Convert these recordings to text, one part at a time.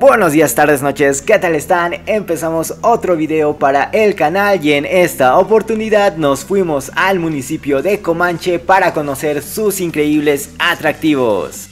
Buenos días, tardes, noches, ¿qué tal están? Empezamos otro video para el canal y en esta oportunidad nos fuimos al municipio de Comanche para conocer sus increíbles atractivos.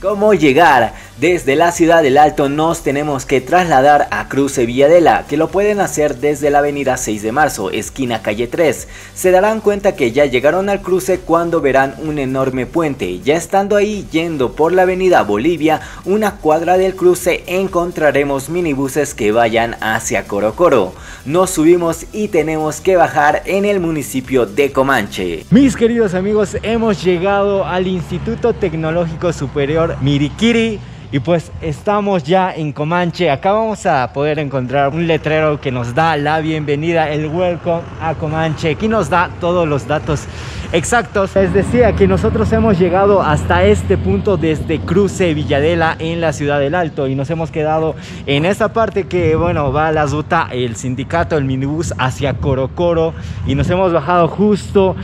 ¿Cómo llegar? Desde la ciudad del Alto nos tenemos que trasladar a cruce Villa Adela, que lo pueden hacer desde la avenida 6 de marzo, esquina calle 3. Se darán cuenta que ya llegaron al cruce cuando verán un enorme puente. Ya estando ahí, yendo por la avenida Bolivia, una cuadra del cruce, encontraremos minibuses que vayan hacia Corocoro. Nos subimos y tenemos que bajar en el municipio de Comanche. Mis queridos amigos, hemos llegado al Instituto Tecnológico Superior Miriquiri. Y pues estamos ya en Comanche. Acá vamos a poder encontrar un letrero que nos da la bienvenida, el welcome a Comanche. Aquí nos da todos los datos exactos. Les decía que nosotros hemos llegado hasta este punto desde cruce Villa Adela en la ciudad del Alto y nos hemos quedado en esta parte que, bueno, va a la ruta, el sindicato, el minibús hacia Corocoro, y nos hemos bajado justo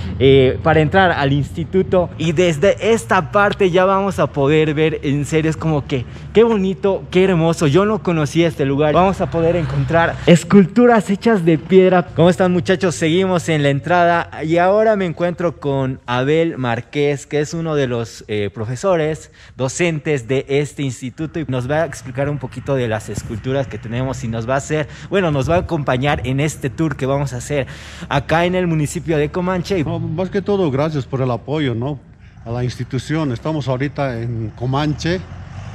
para entrar al instituto, y desde esta parte ya vamos a poder ver, en serio, es como que qué bonito, qué hermoso. Yo no conocía este lugar. Vamos a poder encontrar esculturas hechas de piedra. ¿Cómo están, muchachos? Seguimos en la entrada y ahora me encuentro con Abel Márquez, que es uno de los profesores, docentes de este instituto, y nos va a explicar un poquito de las esculturas que tenemos y nos va a hacer, bueno, nos va a acompañar en este tour que vamos a hacer acá en el municipio de Comanche. No, más que todo, gracias por el apoyo, ¿no?, a la institución. Estamos ahorita en Comanche,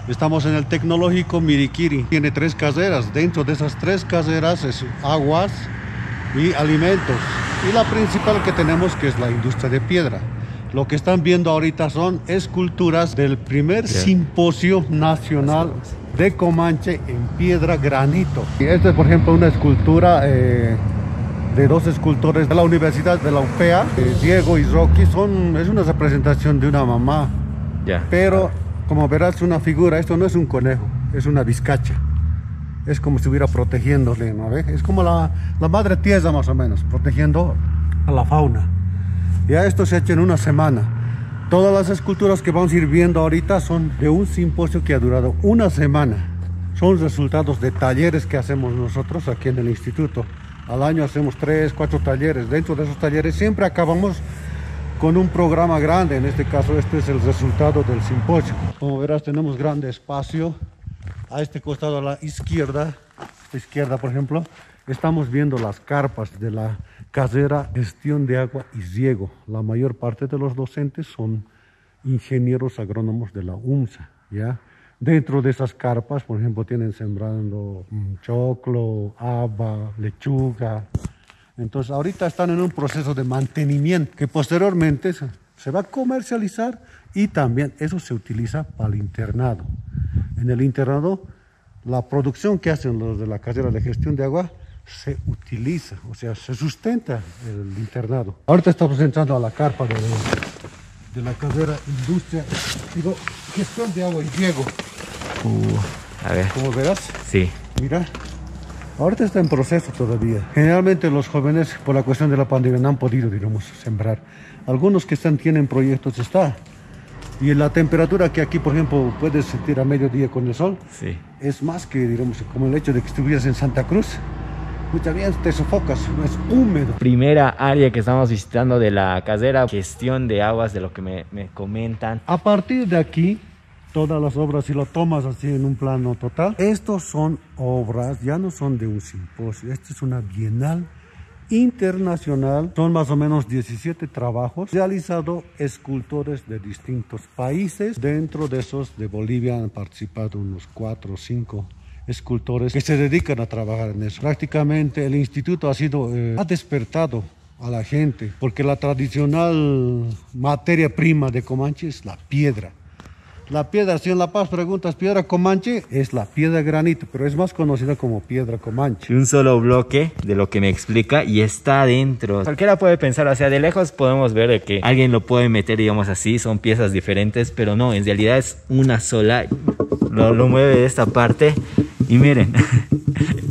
estamos en el Tecnológico Miriquiri. Tiene tres caseras, dentro de esas tres caseras es aguas y alimentos. Y la principal que tenemos, que es la industria de piedra. Lo que están viendo ahorita son esculturas del primer simposio nacional de Comanche en piedra granito. Y esta es, por ejemplo, una escultura de dos escultores de la Universidad de la UPEA, Diego y Rocky. Es una representación de una mamá. Pero, como verás, una figura. Esto no es un conejo, es una vizcacha. Es como si estuviera protegiéndole, ¿no ves? Es como la madre tierra, más o menos, protegiendo a la fauna. Ya esto se ha hecho en una semana. Todas las esculturas que vamos a ir viendo ahorita son de un simposio que ha durado una semana. Son resultados de talleres que hacemos nosotros aquí en el instituto. Al año hacemos 3, 4 talleres. Dentro de esos talleres siempre acabamos con un programa grande. En este caso, este es el resultado del simposio. Como verás, tenemos grande espacio. A este costado, a la izquierda, por ejemplo, estamos viendo las carpas de la casera Gestión de Agua y Riego. La mayor parte de los docentes son ingenieros agrónomos de la UNSA, ¿ya? Dentro de esas carpas, por ejemplo, tienen sembrando choclo, haba, lechuga. Entonces, ahorita están en un proceso de mantenimiento que posteriormente se va a comercializar, y también eso se utiliza para el internado. En el internado, la producción que hacen los de la casera de gestión de agua se utiliza, o sea, se sustenta el internado. Ahorita estamos entrando a la carpa de la casera gestión de agua y riego. A ver. ¿Cómo verás? Sí. Mira, ahorita está en proceso todavía. Generalmente los jóvenes, por la cuestión de la pandemia, no han podido, digamos, sembrar. Algunos que tienen proyectos y la temperatura que aquí, por ejemplo, puedes sentir a mediodía con el sol, es más que, digamos, como el hecho de que estuvieras en Santa Cruz. Muchas veces te sofocas, es húmedo. Primera área que estamos visitando de la casera gestión de aguas, de lo que me comentan. A partir de aquí, todas las obras, si lo tomas así en un plano total, estos son obras, ya no son de un simposio, esto es una bienal internacional. Son más o menos 17 trabajos realizados escultores de distintos países. Dentro de esos, de Bolivia han participado unos 4 o 5 escultores que se dedican a trabajar en eso. Prácticamente el instituto ha despertado a la gente, porque la tradicional materia prima de Comanche es la piedra. La piedra, si en La Paz preguntas piedra Comanche, es la piedra granito, pero es más conocida como piedra Comanche. Un solo bloque de lo que me explica y está adentro. Cualquiera puede pensar, o sea, de lejos podemos ver que alguien lo puede meter, digamos así, son piezas diferentes, pero no, en realidad es una sola. Lo mueve de esta parte y miren,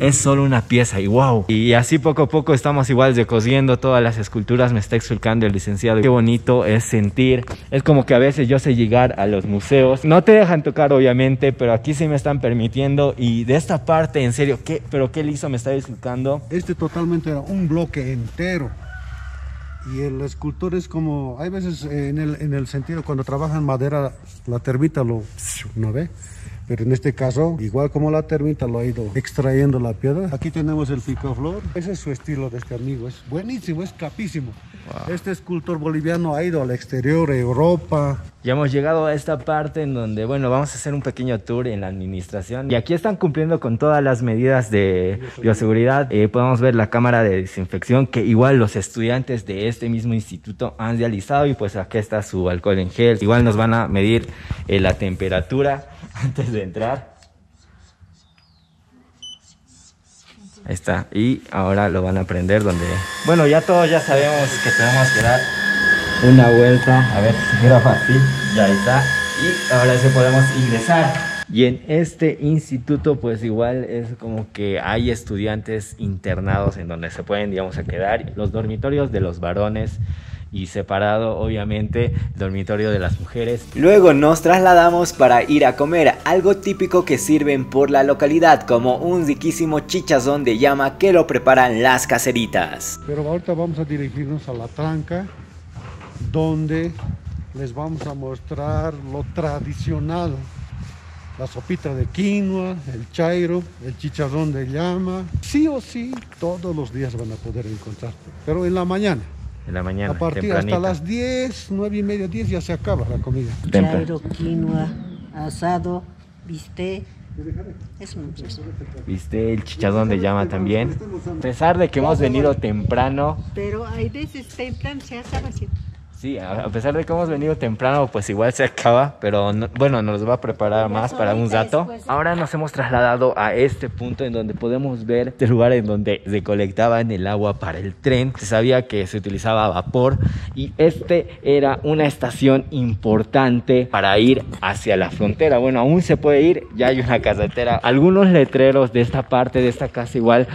es solo una pieza y wow. Y así poco a poco estamos igual recociendo todas las esculturas. Me está explicando el licenciado. Qué bonito es sentir. Es como que a veces yo sé llegar a los museos. No te dejan tocar obviamente, pero aquí sí me están permitiendo. Y de esta parte, en serio, ¿qué? ¿Pero qué liso me está explicando? Este totalmente era un bloque entero. Y el escultor es como, hay veces en el sentido cuando trabajan madera, la termita lo, ¿no ve? Pero en este caso, igual como la termita lo ha ido extrayendo la piedra. Aquí tenemos el picaflor. Ese es su estilo de este amigo, es buenísimo, es capísimo. Wow. Este escultor boliviano ha ido al exterior, a Europa. Ya hemos llegado a esta parte en donde, bueno, vamos a hacer un pequeño tour en la administración. Y aquí están cumpliendo con todas las medidas de bioseguridad. Podemos ver la cámara de desinfección que igual los estudiantes de este mismo instituto han realizado. Y pues aquí está su alcohol en gel. Igual nos van a medir la temperatura antes de entrar. Ahí está. Y ahora lo van a prender donde... Bueno, ya todos ya sabemos que tenemos que dar una vuelta, a ver si era fácil, ya está, y ahora sí podemos ingresar. Y en este instituto pues igual es como que hay estudiantes internados en donde se pueden, digamos, a quedar, los dormitorios de los varones y separado obviamente el dormitorio de las mujeres. Luego nos trasladamos para ir a comer, algo típico que sirven por la localidad, como un riquísimo chicharrón de llama que lo preparan las caseritas. Pero ahorita vamos a dirigirnos a la tranca, donde les vamos a mostrar lo tradicional, la sopita de quinoa, el chairo, el chicharrón de llama. Sí o sí, todos los días van a poder encontrarte, pero en la mañana. En la mañana, a partir tempranito. Hasta las 10, 9 y media, 10 ya se acaba la comida. Chairo, quinoa, asado, bistec. ¿Viste el chicharrón de llama también? A pesar de que hemos venido temprano. Pero hay veces temprano se acaba siempre. Sí, a pesar de que hemos venido temprano, pues igual se acaba, pero no, bueno, nos va a preparar más para un rato. Ahora nos hemos trasladado a este punto en donde podemos ver este lugar en donde recolectaban el agua para el tren. Se sabía que se utilizaba vapor y este era una estación importante para ir hacia la frontera. Bueno, aún se puede ir, ya hay una carretera. Algunos letreros de esta parte, de esta casa igual,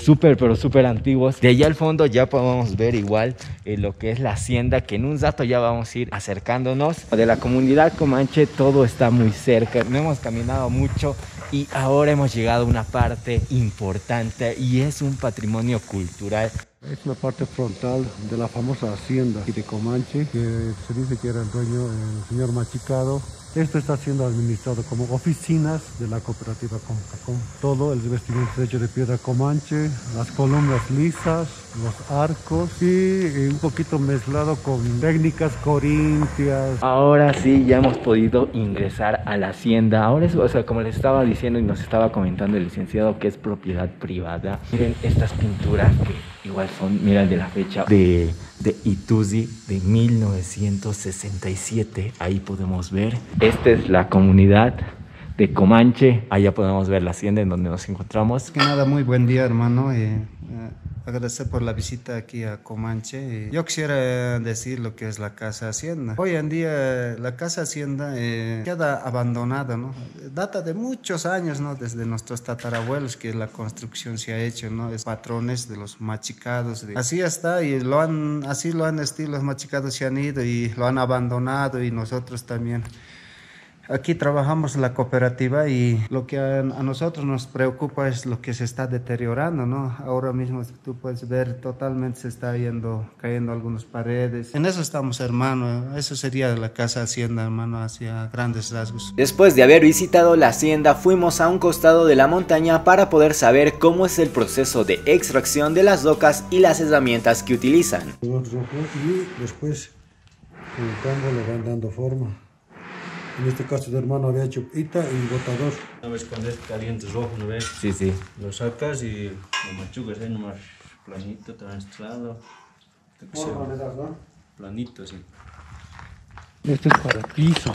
súper, pero súper antiguos. De allá al fondo ya podemos ver igual lo que es la hacienda que en un rato ya vamos a ir acercándonos. De la comunidad Comanche todo está muy cerca, no hemos caminado mucho y ahora hemos llegado a una parte importante y es un patrimonio cultural. Es la parte frontal de la famosa hacienda de Comanche, que se dice que era el dueño, el señor Machicado. Esto está siendo administrado como oficinas de la cooperativa CONCACOM. Todo el revestimiento es hecho de piedra comanche, las columnas lisas, los arcos y un poquito mezclado con técnicas corintias. Ahora sí, ya hemos podido ingresar a la hacienda. Ahora es, o sea, como les estaba diciendo y nos estaba comentando el licenciado, que es propiedad privada. Miren estas pinturas que igual son, mira, de la fecha de Ituzi de 1967. Ahí podemos ver. Esta es la comunidad de Comanche. Allá podemos ver la hacienda en donde nos encontramos. Que nada, muy buen día, hermano. Agradecer por la visita aquí a Comanche. Yo quisiera decir lo que es la Casa Hacienda. Hoy en día la Casa Hacienda queda abandonada, ¿no? Data de muchos años, ¿no? Desde nuestros tatarabuelos que la construcción se ha hecho, ¿no? Es patrones de los machicados. Así está y así lo han estilo, los machicados se han ido y lo han abandonado y nosotros también. Aquí trabajamos la cooperativa y lo que a nosotros nos preocupa es lo que se está deteriorando, ¿no? Ahora mismo tú puedes ver totalmente se está cayendo algunas paredes. En eso estamos, hermano. Eso sería la Casa Hacienda, hermano, hacia grandes rasgos. Después de haber visitado la hacienda, fuimos a un costado de la montaña para poder saber cómo es el proceso de extracción de las rocas y las herramientas que utilizan. Y después, juntando, le van dando forma. En este caso, tu hermano había hecho pita y botador. ¿Sabes cuando es caliente rojo, no ves? Sí, sí. Lo sacas y lo machucas, ¿eh? Nomás planito, translado. ¿Forma le das, no? Planito, sí. Esto es para piso.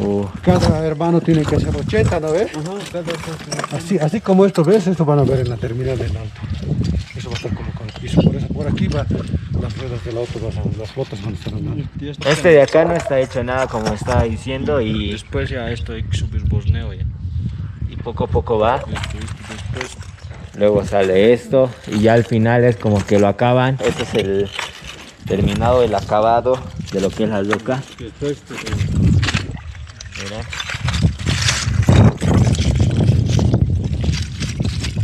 Oh. Cada hermano tiene que hacer 80, ¿no ves? Ajá, cada así como esto, ¿ves? Esto van a ver en la terminal del alto. Eso va a estar como con el piso. Por eso, por aquí va... Las ruedas del auto, las flotas van a estar andando. Este de acá no está hecho nada, como estaba diciendo, y... Después ya esto hay que subir borneo ya. Y poco a poco va. Después luego sale esto y ya al final es como que lo acaban. Este es el terminado, el acabado de lo que es la loca. Mira.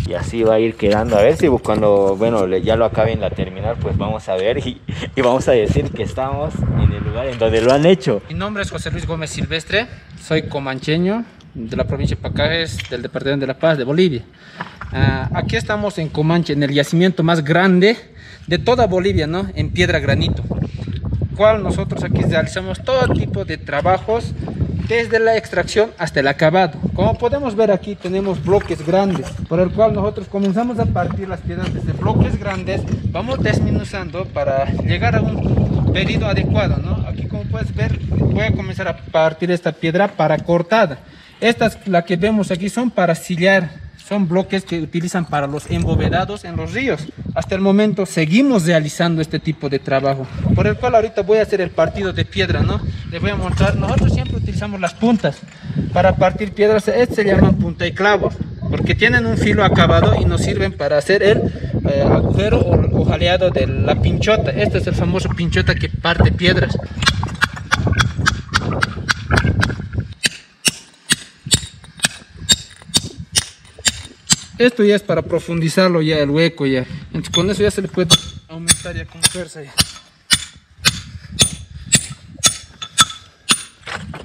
Y así va a ir quedando. A ver si cuando, bueno, ya lo acaben la terminar, pues vamos a ver y vamos a decir que estamos en el lugar en donde lo han hecho. Mi nombre es José Luis Gómez Silvestre, soy comancheño de la provincia de Pacajes, del departamento de La Paz, de Bolivia. Aquí estamos en Comanche, en el yacimiento más grande de toda Bolivia, ¿no? En piedra granito, cual nosotros aquí realizamos todo tipo de trabajos, desde la extracción hasta el acabado. Como podemos ver aquí tenemos bloques grandes, por el cual nosotros comenzamos a partir las piedras desde bloques grandes, vamos desmenuzando para llegar a un pedido adecuado, ¿no? Aquí como puedes ver voy a comenzar a partir esta piedra para cortada. Estas, la que vemos aquí, son para sillar. Son bloques que utilizan para los embovedados en los ríos. Hasta el momento seguimos realizando este tipo de trabajo, por el cual ahorita voy a hacer el partido de piedra, ¿no? Les voy a mostrar. Nosotros siempre utilizamos las puntas para partir piedras. Estas se llaman punta y clavos, porque tienen un filo acabado y nos sirven para hacer el agujero o jaleado de la pinchota. Este es el famoso pinchota que parte piedras. Esto ya es para profundizarlo ya el hueco ya. Entonces con eso ya se le puede aumentar ya con fuerza ya.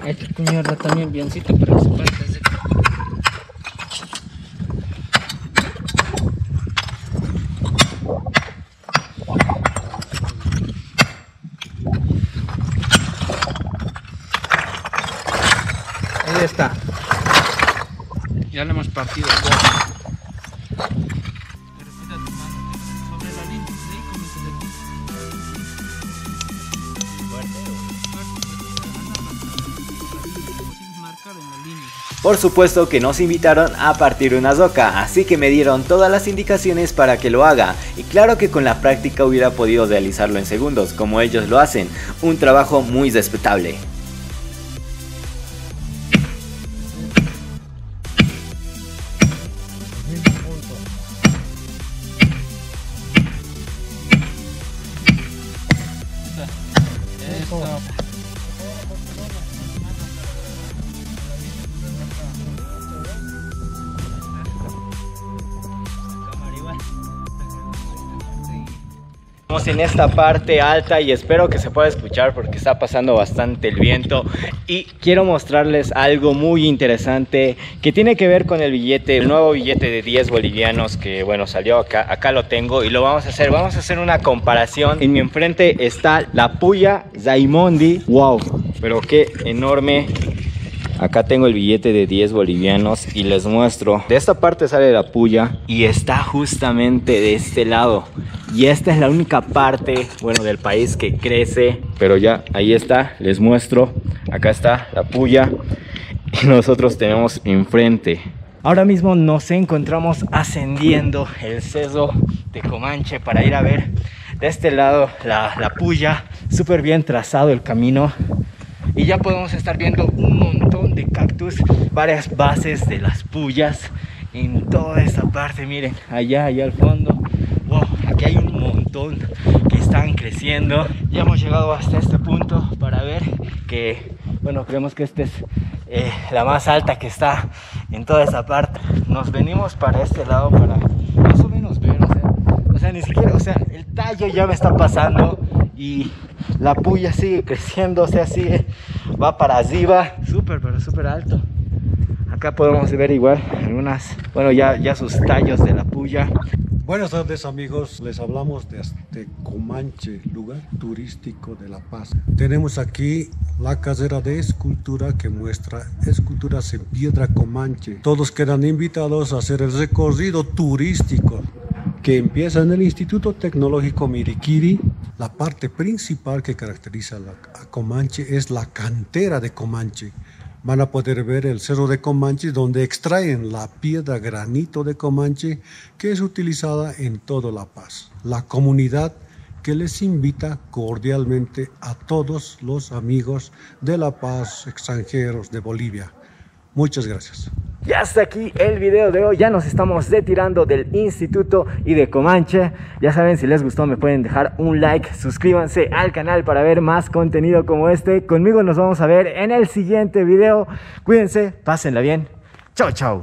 Hay que cuñarla también biencito para que se parte así. Ahí está. Ya le hemos partido todo. Por supuesto que nos invitaron a partir una zoca, así que me dieron todas las indicaciones para que lo haga, y claro que con la práctica hubiera podido realizarlo en segundos, como ellos lo hacen, un trabajo muy respetable. Estamos en esta parte alta y espero que se pueda escuchar porque está pasando bastante el viento, y quiero mostrarles algo muy interesante que tiene que ver con el billete, el nuevo billete de 10 bolivianos que, bueno, salió acá. Acá lo tengo y lo vamos a hacer una comparación. En mi enfrente está la Puya Raimondi. Wow, pero qué enorme. Acá tengo el billete de 10 bolivianos y les muestro. De esta parte sale la puya y está justamente de este lado. Y esta es la única parte, bueno, del país que crece. Pero ya, ahí está, les muestro. Acá está la puya y nosotros tenemos enfrente. Ahora mismo nos encontramos ascendiendo el cerro de Comanche para ir a ver de este lado la puya. Súper bien trazado el camino. Y ya podemos estar viendo un montón de cactus, varias bases de las puyas en toda esta parte. Miren, allá al fondo. Wow, aquí hay un montón que están creciendo. Ya hemos llegado hasta este punto para ver que, bueno, creemos que esta es la más alta que está en toda esta parte. Nos venimos para este lado para más o menos ver, o sea, ni siquiera, el tallo ya me está pasando y la puya sigue creciendo, sigue, va para arriba, súper alto. Acá podemos ver igual algunas, bueno, ya sus tallos de la puya. Buenas tardes amigos, les hablamos de este Comanche, lugar turístico de La Paz. Tenemos aquí la casera de escultura que muestra esculturas en piedra Comanche. Todos quedan invitados a hacer el recorrido turístico que empieza en el Instituto Tecnológico Miriquiri. La parte principal que caracteriza a Comanche es la cantera de Comanche. Van a poder ver el cerro de Comanche, donde extraen la piedra granito de Comanche, que es utilizada en toda La Paz. La comunidad que les invita cordialmente a todos los amigos de La Paz, extranjeros de Bolivia. Muchas gracias. Y hasta aquí el video de hoy. Ya nos estamos retirando del instituto y de Comanche. Ya saben, si les gustó me pueden dejar un like, suscríbanse al canal para ver más contenido como este. Conmigo nos vamos a ver en el siguiente video. Cuídense, pásenla bien. Chau, chau.